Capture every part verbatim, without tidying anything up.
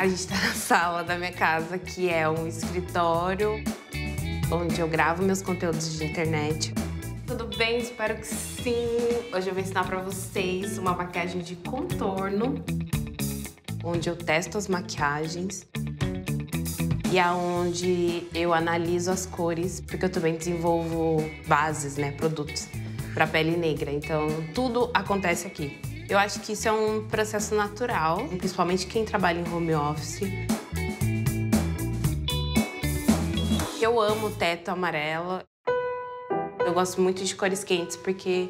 A gente tá na sala da minha casa, que é um escritório onde eu gravo meus conteúdos de internet. Tudo bem? Espero que sim! Hoje eu vou ensinar pra vocês uma maquiagem de contorno, onde eu testo as maquiagens e aonde eu analiso as cores, porque eu também desenvolvo bases, né, produtos pra pele negra. Então, tudo acontece aqui. Eu acho que isso é um processo natural, principalmente quem trabalha em home office. Eu amo o teto amarelo. Eu gosto muito de cores quentes porque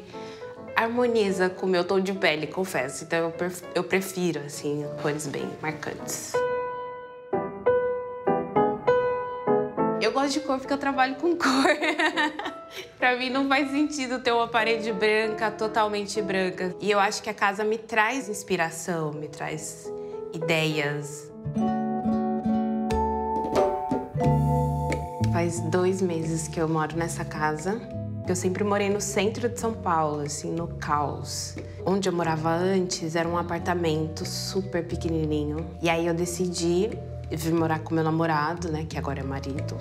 harmoniza com o meu tom de pele, confesso. Então eu prefiro, assim, cores bem marcantes. Eu gosto de cor porque eu trabalho com cor. Pra mim não faz sentido ter uma parede branca, totalmente branca. E eu acho que a casa me traz inspiração, me traz ideias. Faz dois meses que eu moro nessa casa. Eu sempre morei no centro de São Paulo, assim, no caos. Onde eu morava antes era um apartamento super pequenininho. E aí eu decidi vir morar com meu namorado, né, que agora é marido.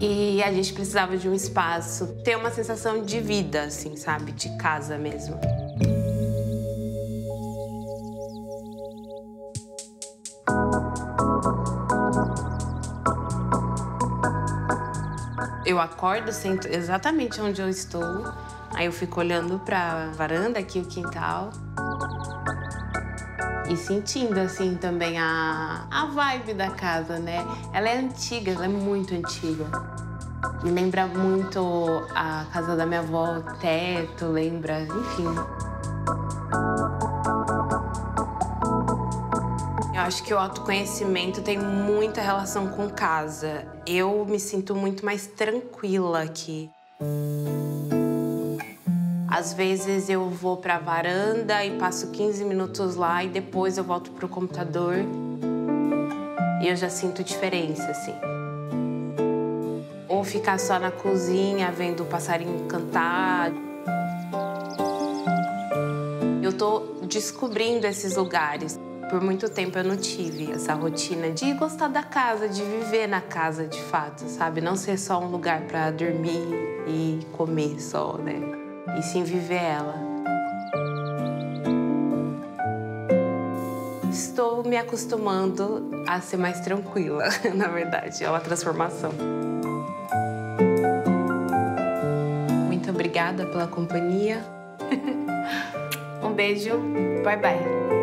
E a gente precisava de um espaço, ter uma sensação de vida, assim, sabe? De casa mesmo. Eu acordo, sento exatamente onde eu estou, aí eu fico olhando pra varanda aqui, o quintal. E sentindo, assim, também a, a vibe da casa, né? Ela é antiga, ela é muito antiga. Me lembra muito a casa da minha avó, o teto, lembra, enfim. Eu acho que o autoconhecimento tem muita relação com casa. Eu me sinto muito mais tranquila aqui. Às vezes eu vou pra varanda e passo quinze minutos lá e depois eu volto pro computador e eu já sinto diferença, assim. Ou ficar só na cozinha vendo o passarinho cantar. Eu tô descobrindo esses lugares. Por muito tempo eu não tive essa rotina de gostar da casa, de viver na casa de fato, sabe? Não ser só um lugar pra dormir e comer só, né? E sim viver ela. Estou me acostumando a ser mais tranquila, na verdade. É uma transformação. Muito obrigada pela companhia. Um beijo. Bye, bye.